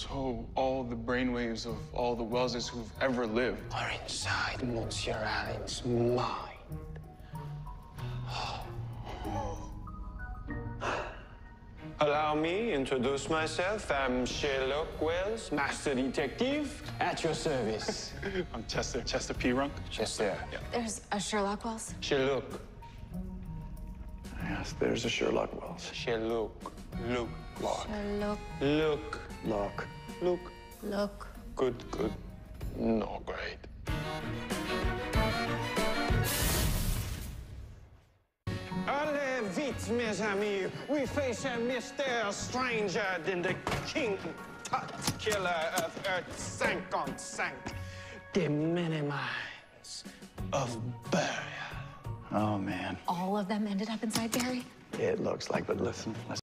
So all the brainwaves of all the Wellses who've ever lived are inside Monsieur Allen's mind. Allow me, introduce myself. I'm Sherloque Wells, Master Detective, at your service. I'm Chester, Chester P. Runk. Chester. Yeah. There's a Sherloque Wells? Sherloque. Yes, there's a Sherloque Wells. Sherloque. Look. Lock. Sherloque. Look. Lock. Look. Look. Good, good. Not great. Allez vite, mes amis. We face a mysterious stranger than the king tut killer of Earth 55. The many minds of Barry. Oh, man. All of them ended up inside Barry? It looks like, but listen, let's